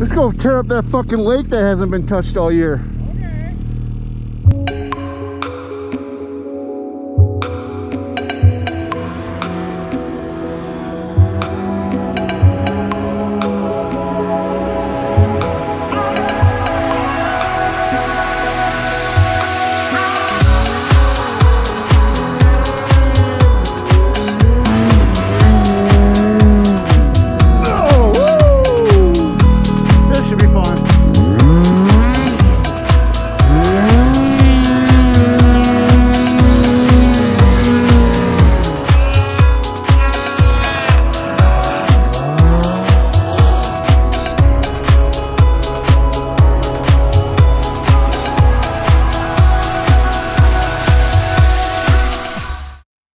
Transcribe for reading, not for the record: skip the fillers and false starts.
Let's go tear up that fucking lake that hasn't been touched all year.